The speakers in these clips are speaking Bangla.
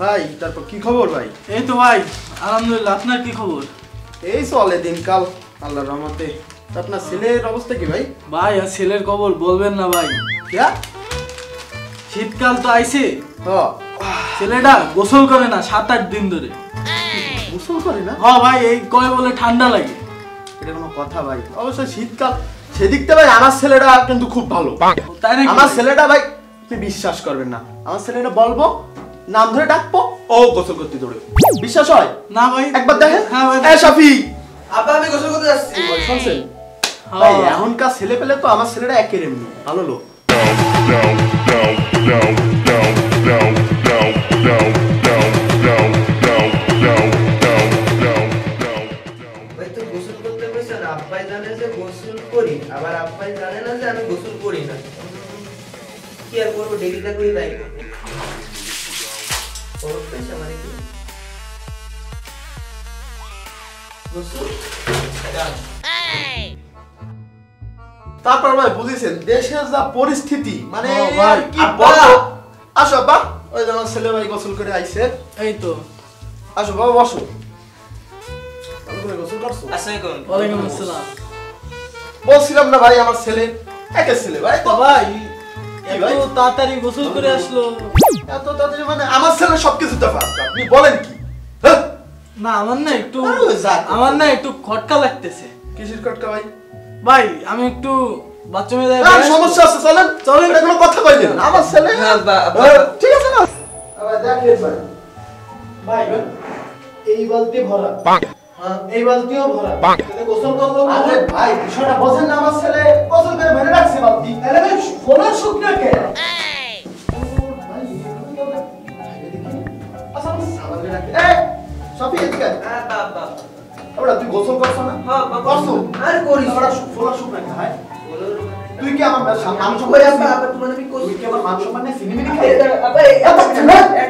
ভাই তারপর কি খবর ভাই? এই তো ভাই আলহামদুলিল্লাহ, আপনার কি খবর? এই চলে দিনকাল আল্লাহর রহমতে। আপনার ছেলের অবস্থা কি ভাই? ভাই আর ছেলের খবর বলবেন না ভাই, শীতকাল তো আইছে, ছেলেটা গোসল করে না 7-8 দিন ধরে। গোসল করে না? হ্যাঁ ভাই, এই কয় বলে ঠান্ডা লাগে, এটা কোনো কথা ভাই? অবশ্য শীতকাল সেদিকটা ভাই আমার ছেলেটা কিন্তু খুব ভালো। তাই নাকি? আমার ছেলেটা ভাই আপনি বিশ্বাস করবেন না, আমার ছেলেটা বলবো নাম ধরে ডাকবো ও গোসল করতে দৌড়ে। বিশ্বাস হয় না ভাই? একবার দেখেন। হ্যাঁ ভাই। এ শফি আপা আমি গোসল করতে যাচ্ছি। শুনছেন ভাই এখনকার ছেলে পেলে তো আমার ছেলেটা একের এমনি ভালো লোক। ভাই তো গোসল করতে বসে না, আব্বাই জানে যে গোসল করি, আবার আব্বাই জানে না যে আমি গোসল করি না। কি আর করবো, ডেলিটা করি লাইফ। তারপর ভাই বুঝেছেন দেশের যা পরিস্থিতি, মানে আসো বা ওই যেমন ছেলে ভাই গোসল করে আইসে। এই তো আসো বাবা, বসো। গোসল করছো? ওয়ালাইকুম আসসালাম। বলছিলাম না ভাই আমার ছেলে একের ছেলে ভাই তো ভাই তাড়াতাড়ি গোসল করে আসলো। এত তাড়াতাড়ি মানে আমার ছেলে সবকিছু তো ফাস্ট। আপনি বলেন কি? না আমার না একটু, আমার না একটু খটকা লাগতেছে। কিসের খটকা ভাই? ভাই আমি একটু বাথরুমে যাই। না সমস্যা আছে, চলেন চলেন। এটা কোনো কথা কই দেন আমার ছেলে। ঠিক আছে না আবার দেখেন ভাই। ভাই এই বালতি ভরা, হ্যাঁ এই বালতিও ভরা, তাহলে গোসল করলো। আরে ভাই বিষয়টা বোঝেন না, আমার ছেলে গোসল করে ভরে রাখছে বালতি। আরে ভাই ফোনে শুকনা কে এই ভাই দেখি আচ্ছা সামনে রাখ। এই সফি এদিকে। হ্যাঁ বাবা ওরা তুই গোসল করছ না? হ্যাঁ করছো। আরে করিস ওরা ফোনে শুকনা কে? হ্যাঁ তুই কি আমার নাম সম্মান আছে? আবার তুমি আমি কই তুই কি আমার মান সম্মান নেই? সিনেমা খাই আরে এত শীতকালে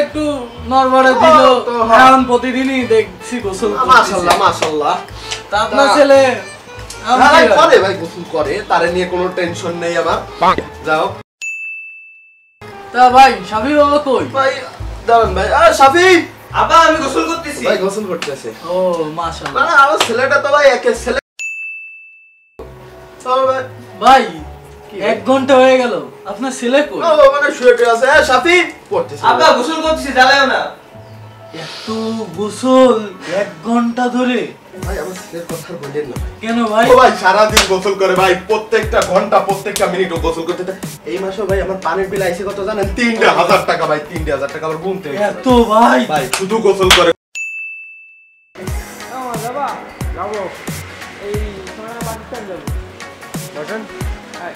একটু নড়বড়ে দিল, এখন প্রতিদিনই দেখছি গোসল। মাশাআল্লাহ মাশাআল্লাহ। তা আপনার ছেলে করে ভাই গোসল করে, তারে নিয়ে কোনো টেনশন নেই আমার। যাও তা ভাই শাফি বাবা কই? ভাই দাঁড়ান ভাই। আরে শাফি আবা আমি গোসল করতেছি। ভাই গোসল করতেছে? ও মাশাআল্লাহ। না আমার ছেলেটা তো ভাই একে ছেলে। চল ভাই। ভাই 1 ঘন্টা হয়ে গেল, আপনার ছেলে কই? ও মানে শুয়েতে আছে। এ সাথী করতেছে। আবা গোসল করতেছি, জ্বালাও না। এত গোসল 1 ঘন্টা ধরে? ভাই আমার ছেলের কথা বলেন না ভাই। কেন ভাই? ও ভাই সারা দিন গোসল করে ভাই, প্রত্যেকটা ঘন্টা প্রত্যেকটা মিনিট গোসল করতে থাকে। এই মাসে ভাই আমার পানির বিল আইছে কত জানেন? 3000 টাকা ভাই। 3000 টাকা আবার গুনতে হইছে। এত ভাই ভাই শুধু গোসল করে। আমা বাবা যাবো এই সোনার বাচ্চা যাবো। বলেন ভাই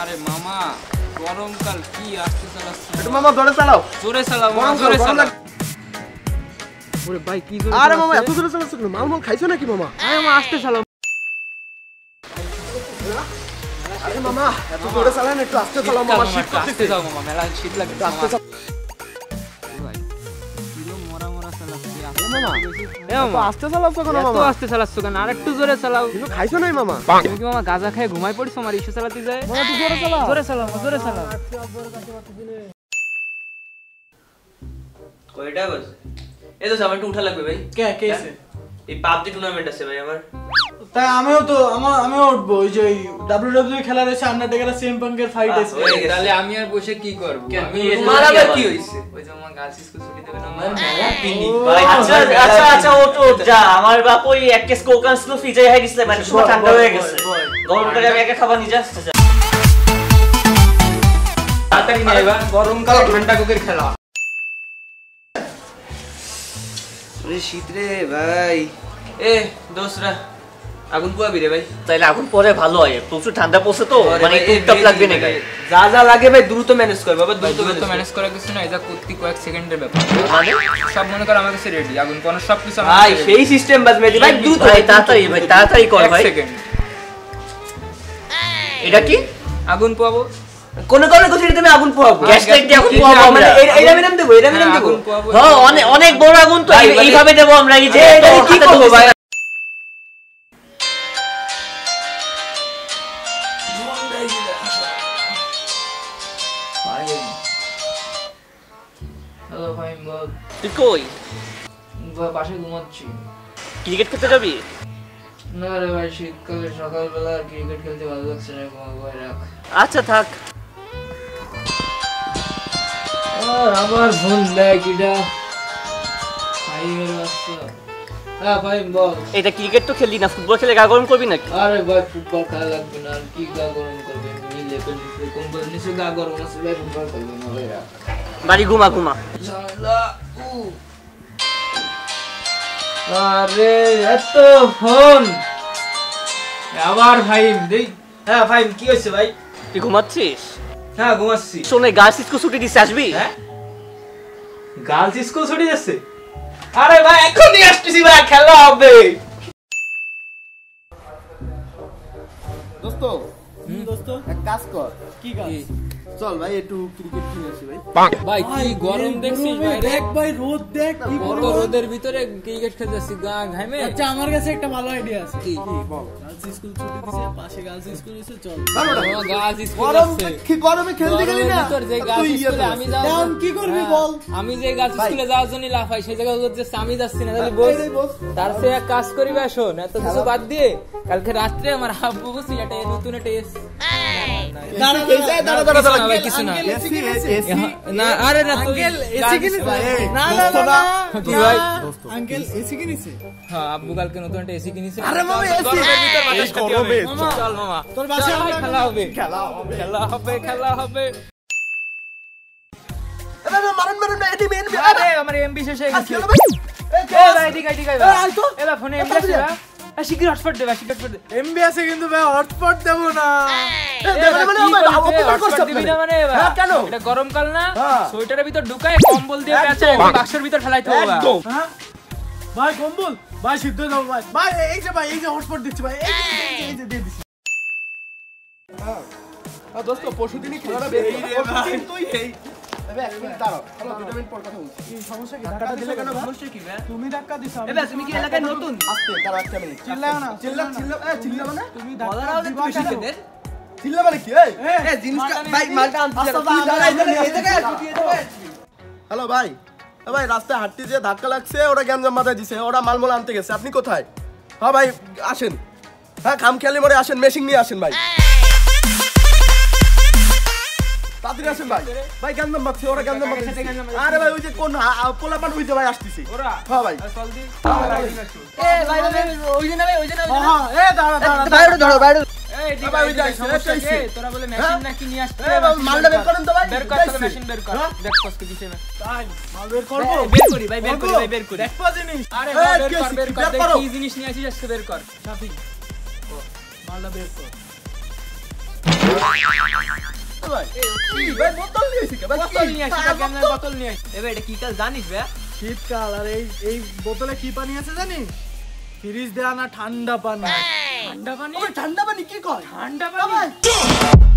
আরে মামা গরমকাল কি আসছে? চালাচ্ছি মামা জোরে চালাও। জোরে চালাও মামা জোরে চালাও। ওরে ভাই কি জোরে? আরে মামা এত জোরে চালাচ্ছ কেন? মাল মাল খাইছো নাকি মামা? আরে মামা আস্তে চালাও। আরে মামা এত জোরে চালান, একটু আস্তে চালাও মামা। শীত করতে যাও মামা, মেলা শীত লাগে। আস্তে চালাও ভাই। কিলো মোরা মোরা চালাচ্ছি। আরে মামা এ মামা আস্তে চালাও কেন মামা? এত আস্তে চালাচ্ছ কেন? আরেকটু জোরে চালাও। কিলো খাইছো নাই মামা? তুমি কি মামা গাজা খেয়ে ঘুমাই পড়ছো? আমার ইচ্ছে চালাতে যায়। মামা একটু জোরে চালাও। জোরে চালাও জোরে চালাও। কয়টা বাজে? এই তো সামনে উঠা লাগবে ভাই। কে কে এসে? এই পাবজি টুর্নামেন্ট আছে ভাই আমার। তাই আমিও তো আমিও উঠবো। ওই যে WWE খেলা রয়েছে, আন্ডারটেকার আর সিএম পাঙ্কের ফাইট আছে। তাহলে আমি আর বসে কি করব? আমি তোমার আবার কি হইছে? ওই যে আমার গালসিস কিছু কি দেবে না আমার পিনি ভাই। আচ্ছা আচ্ছা আচ্ছা ওট ওট যা। আমার বাপ ওই এক কেস কোকান্স নো ফিজে হয়ে গেছে, মানে সব ঠান্ডা হয়ে গেছে। গরম করে আমি একা খাবার নিয়ে আসছে। তাড়াতাড়ি নিয়ে আইবা, গরমকাল ঘন্টা কোকের খেলা। শীত রে ভাই। এ দোসরা আগুন পোয়াবি রে ভাই। তাইলে আগুন পরে ভালো হয়, প্রচুর ঠান্ডা পড়ছে তো, মানে টুকটাক লাগবে না গায়। যা যা লাগে ভাই দ্রুত ম্যানেজ কর বাবা, দ্রুত ম্যানেজ করা কিছু না, এটা কুত্তি কয়েক সেকেন্ডের ব্যাপার। মানে সব মনে কর আমার কাছে রেডি, আগুন পোনা সব কিছু আমার ভাই, সেই সিস্টেম বাজ মেদি ভাই দ্রুত ভাই তাড়াতাড়ি কর ভাই। এক সেকেন্ড, এটা কি আগুন পোয়াবো? কোনে কোনে গসিতে আমি আগুন পোয়াবো, গ্যাস লাইটে আগুন পোয়াবো, মানে এইটা মেরাম দেবো, এইটা মেরাম দেবো। হ্যাঁ অনেক অনেক বড় আগুন তো, এইভাবে দেবো আমরা। এই যে এটা কি করব ভাই? হ্যালো ভাই, তুই কই? বাসায় ঘুমাচ্ছি। ক্রিকেট খেলতে যাবি না রে ভাই? শীতকালে সকালবেলা ক্রিকেট খেলতে ভালো লাগছে না, ঘুমাবো রাখ। আচ্ছা থাক। আমার ফোন দেখ, এটা ভাই এর বাচ্চা। হ্যাঁ ভাই বল। এটা ক্রিকেট তো খেলি না, ফুটবল খেলে গা গরম করবি নাকি? আরে ভাই ফুটবল খেলা লাগবে না, আর কি গা গরম করবে? আমি লেভেল নিচে কম্বল নিচে গা গরম আছে ভাই, ফুটবল খেলবো না ভাই রাখ। বাড়ি ঘুমা ঘুমা। আরে এত ফোন আবার ভাই দেই। হ্যাঁ ভাই কি হইছে ভাই, তুই ঘুমাচ্ছিস? হ্যাঁ ঘুমাচ্ছি। শুনে গার্লস স্কুল ছুটি দিছে, আসবি? হ্যাঁ গার্লস স্কুল ছুটি দিছে। আরে ভাই এখনই আসতেছি ভাই, খেলা হবে। দোস্ত দোস্ত এক কাজ কর। কি কাজ? চল ভাই একটু ক্রিকেট খেলে আসি ভাই। ভাই কি গরম দেখছিস ভাই? দেখ ভাই রোদ, দেখ কি বড় রোদের ভিতরে ক্রিকেট খেলতেছি গা ঘামে। আচ্ছা আমার কাছে একটা ভালো আইডিয়া আছে। কি বল? গার্লস স্কুল ছুটি দিছে, পাশে গার্লস স্কুল আছে, চল। ও গার্লস স্কুল আছে, কি গরমে খেলতে গেলি না তোর? যে গার্লস স্কুলে আমি যাব না, কি করবি বল? আমি যে গার্লস স্কুলে যাওয়ার জন্য লাফাই, সেই জায়গায় ওর যে আমি যাচ্ছি না, তাহলে বস তার সে এক কাজ করি ভাই। শোন এত কিছু বাদ দিয়ে কালকে রাতে আমার আব্বু বসে এটা নতুন একটা এস দাঁড়া দাঁড়া দাঁড়া ভাই কিছু না না। আরে না আঙ্কেল এসি কিনে না না না ভাই আঙ্কেল এসি কিনেছে। হ্যাঁ আব্বু কালকে নতুন একটা এসি কিনেছে। আরে মামা এসি ভিতর বাতাস করবে। চল মামা তোর বাসা খেলা হবে, খেলা হবে, খেলা হবে, খেলা হবে। আরে না মারুন মারুন না, এটি মেন। আরে আমার এমবি শেষ হয়ে গেছে। এ ভাই ঠিক আছে ঠিক আছে। আই তো এলা ফোনে এমবি শেষ। আশিকি হটস্পট দে, আশিকি হটস্পট দে। এমবি আছে কিন্তু ভাই হটস্পট দেব না। গরমকাল না, সোয়েটারের ভিতর ঢুকায় কম্বল দিয়ে প্যাঁচে বাক্সের ভিতর ফেলাইতে হবে। হ্যাঁ ভাই কম্বল ভাই সিদ্ধ দাও ভাই। ভাই এই যে ভাই এই যে হটস্পট দিচ্ছি ভাই, এই যে দিয়ে দিছি। আর দোস্ত পরশুদিনই খেলাটা বের করছিস তুই? এই এবে এক মিনিট দাঁড়াও, হলো 2 মিনিট পর কথা বলছি। এই সমস্যা কি? ধাক্কাটা দিলে কেন? সমস্যা কি ভাই? তুমি ধাক্কা দিছো এবে? তুমি কি এলাকায় নতুন? আস্তে দাঁড়াও একটা মিনিট। চিল্লাও না, চিল্লাও চিল্লাও। এ চিল্লাও না, তুমি ধাক্কা দিবা কেন? চিল্লা মানে কি? এ জিনিসটা ভাই মালটা আনতে যা, এই জায়গায় ছুটি এই জায়গায়। হ্যালো ভাই, এ ভাই রাস্তায় হাঁটতে যে ধাক্কা লাগছে, ওরা গ্যাঞ্জাম মাথায় দিছে, ওরা মালমোল আনতে গেছে। আপনি কোথায়? হ্যাঁ ভাই আসেন, হ্যাঁ খামখেয়ালি মোড়ে আসেন, মেশিন নিয়ে আসেন ভাই, তাড়াতাড়ি আসেন ভাই। ভাই গ্যাঞ্জাম মাথায়, ওরা গ্যাঞ্জাম মাথায়। আরে ভাই ওই যে কোন পোলাপান ওই যে ভাই আসছে ওরা। হ্যাঁ ভাই চল দি। এ ভাই ওই যে না ভাই, ওই যে না। হ্যাঁ এ দাঁড়া দাঁড়া ভাই, ওটা ধরো ভাই। এই দিবা ওই যাই সমস্যা, তোরা বলে মেশিন নাকি নিয়ে আসতে? এ ভাই মালটা বের করেন তো ভাই, বের কর তো মেশিন, বের কর। দেখ কষ্ট দিছে না তাই মাল বের করব, বের করি ভাই, বের করি ভাই, বের করি। দেখো জিনিস। আরে বের কর কি জিনিস নিয়ে আসিস আজকে? বের কর সাফি, মালটা বের কর ভাই। এই ভাই বোতল নিয়ে আসি, বোতল নিয়ে আসি, ক্যামেরার বোতল নিয়ে আসি। এ ভাই এটা কি কাল জানিস ভাই? শীতকাল। আর এই বোতলে কি পানি আছে জানিস? ফ্রিজ দেয়া না, ঠান্ডা পানি। ঠান্ডা পানি? ওই ঠান্ডা পানি কি কয়? ঠান্ডা পানি।